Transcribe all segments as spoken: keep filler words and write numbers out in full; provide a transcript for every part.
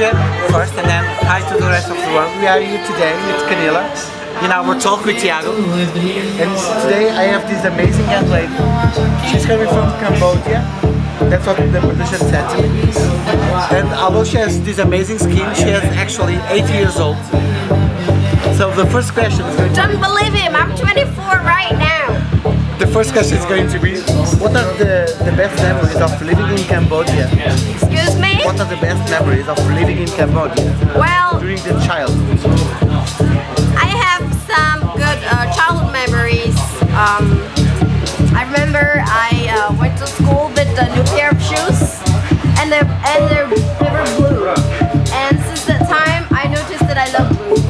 Asia first and then hi to the rest of the world. We are here today with Kanila in our talk with Tiago, and today I have this amazing young lady. She's coming from Cambodia. That's what the producer said to me. And although she has this amazing skin, she is actually eight years old. So the first question is going to be... Don't believe him, I'm twenty-four right now. The first question is going to be, what are the, the best memories of living in Cambodia? Excuse me? What are the best memories of living in Cambodia? Well... During the childhood? I have some good uh, childhood memories. Um, I remember I uh, went to school with a new pair of shoes, and they and they were blue. And since that time, I noticed that I love blue.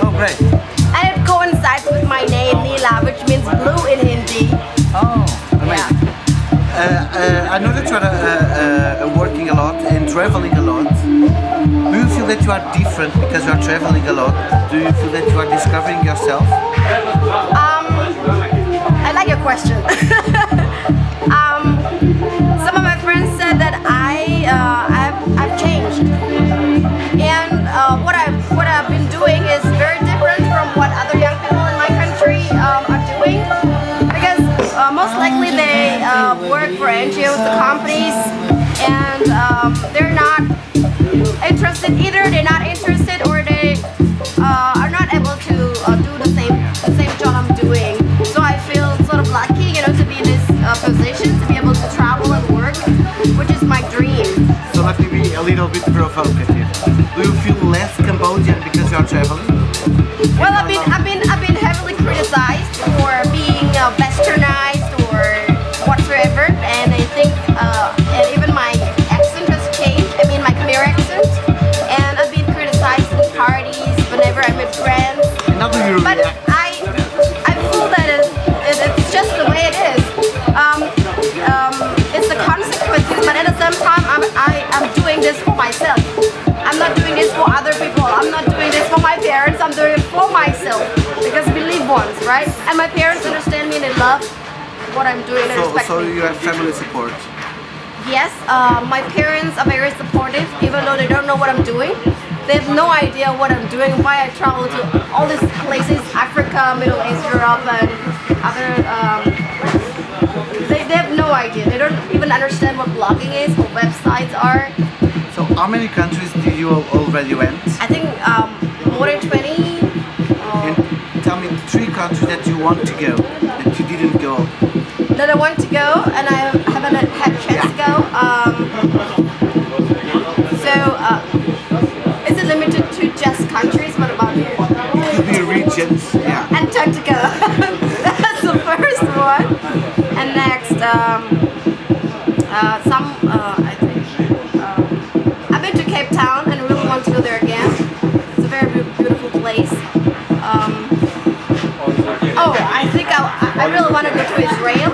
Oh, great! And it coincides with my name, Nila, which means blue in Hindi. Oh, amazing! Yeah. Uh, uh, I know that you are uh, uh, working a lot and traveling a lot. Do you feel that you are different because you are traveling a lot? Do you feel that you are discovering yourself? Um. I like your question. um, some of my friends said that I uh, I've, I've changed, and uh, what I what I've been doing is very different from what other young people in my country um, are doing, because uh, most likely they uh, work for N G Os, the companies, and um, they're not interested either. They're not interested, or they uh, are not able to uh, do the same the same job I'm doing. So I feel sort of lucky, you know, to be in this uh, position, to be able to travel and work, which is my dream. So let me be a little bit provocative. Do you feel less Cambodian because you're traveling? Well, I've been, I've been, I've been heavily criticized for being uh, westernized or whatsoever, and I think uh, and even my accent has changed. I mean, my Khmer accent, and I've been criticized in parties whenever I met friends. And now do you but I, I feel that it, it, it's just the way it is. Um, um, it's the consequences, but at the same time, I'm, I, I'm doing this for myself. I'm not doing this for other people. I'm not doing this for my parents. I'm doing it for myself, because we live once, right? And my parents understand me and they love what I'm doing and so, respect so me. So you have family support? Yes, uh, my parents are very supportive, even though they don't know what I'm doing. They have no idea what I'm doing, why I travel to all these places, Africa, Middle East, Europe, and other, um, they, they have no idea. They don't even understand what blogging is, what websites are. So how many countries do you already went? I think um, more than twenty. Uh, and tell me three countries that you want to go, that you didn't go. That I want to go, and I haven't had a chance to go. Um, so. Uh, Limited to just countries. What about you? It could be regions. Yeah. Antarctica. That's the first one. And next, um, uh, some uh, I think uh, I've been to Cape Town and really want to go there again. It's a very beautiful place. Um, oh, I think I, I really want to go to Israel,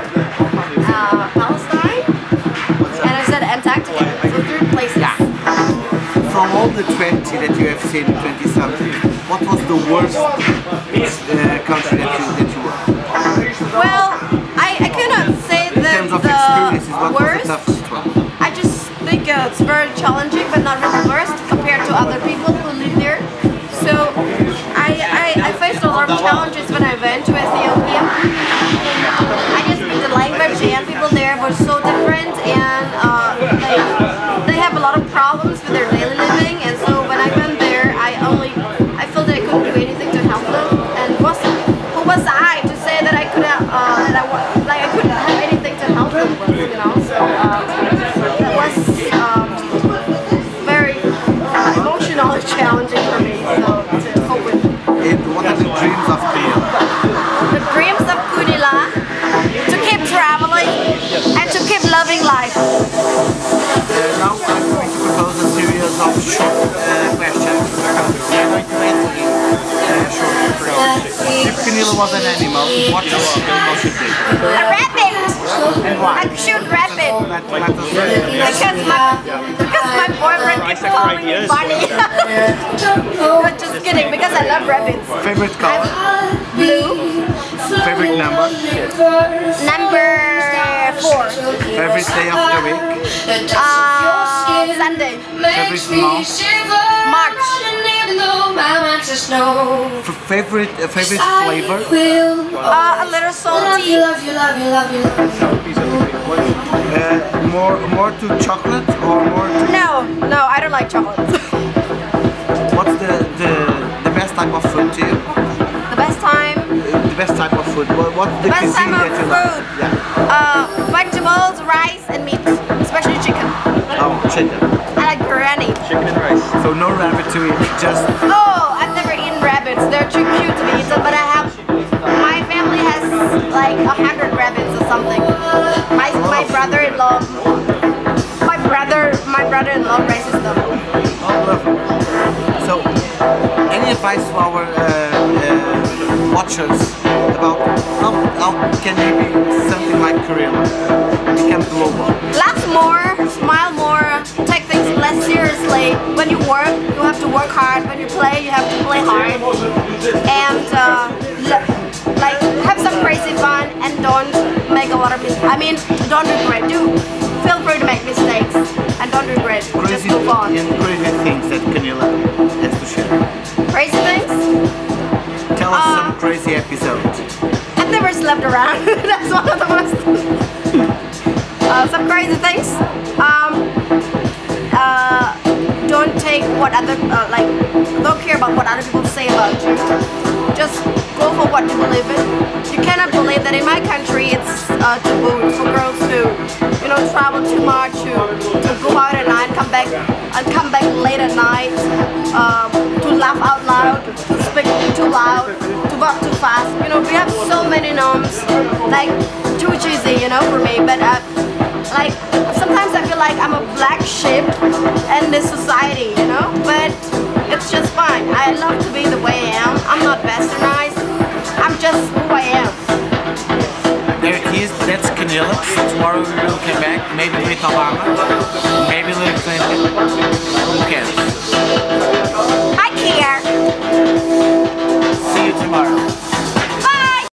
uh, Palestine, and I said Antarctica. So three places. Yeah. From all the twenty that you have seen, twenty something, what was the worst uh, country that you, that you were? Well, I, I cannot say that the worst. I just think uh, it's very challenging, but not really worst compared to other people who live there. So I, I, I faced a lot of challenges when I went to Ethiopia. I just think the language and people there were so different, and uh, they, they have a lot of problems with their daily life. Challenging for me, so to cope with. And what are the dreams of Kanila? The dreams of Kanila, to keep traveling and to keep loving life. Uh, now I'm going to propose a series of short uh, questions. I'm going to answer you. Uh, short questions. If Kanila was an animal, what is the animal should be? A rabbit! And why? I should rabbit. Because my... My boyfriend keeps calling me bunny. But just kidding, because I love rabbits. Favorite color? Blue. Favorite number? Number four. Favorite day of the week? Uh, Sunday. Every month. March. F favorite uh, favorite flavor? Uh, a little salty. Love you, love you, love you, love you. Uh, more more to chocolate or more? To no, no, I don't like chocolate. What's the, the the best type of food to you? The best time. The best type of food. What what's the best type of food? Like? Yeah. Uh, vegetables, rice, and meat, especially chicken. Oh, chicken. I like biryani. Chicken and rice. So no rabbit to eat, just. Oh, I've never eaten rabbits. They're too cute to be eaten, but I have. My family has like a hundred rabbits or something. My my brother-in-law. My brother my brother-in-law raises them. Oh, lovely. So, any advice for our uh, uh, watchers about how, how can they be something like Korea become global? Laugh more, smile more, take things less seriously. When you work, you have to work hard. When you play, you have to play hard. And uh, like have some crazy fun and don't make a lot of mistakes. I mean, don't regret. Do feel free to make mistakes and don't regret. Crazy, just move on. And crazy things that Kanila has to share. Crazy things. Tell us uh, some crazy episode. I've never slept around. That's one of the most. uh, some crazy things. Um, uh, don't take what other uh, like. Don't care about what other people say about you. Just go for what you believe in. You cannot believe that in my country it's uh, taboo for girls to, you know, travel too much, to, to go out at night, come back, and come back late at night. Um, to laugh out loud, to speak too loud, to walk too fast. You know, we have so many norms, like too cheesy, you know, for me. But uh, like sometimes I feel like I'm a black sheep in this society, you know. But it's just fine. I love to be the way I am. I'm not westernized. I'm just who I am. There it is. That's Kanila. Tomorrow we will come back. Maybe with Obama. Maybe with Clinton. Who cares?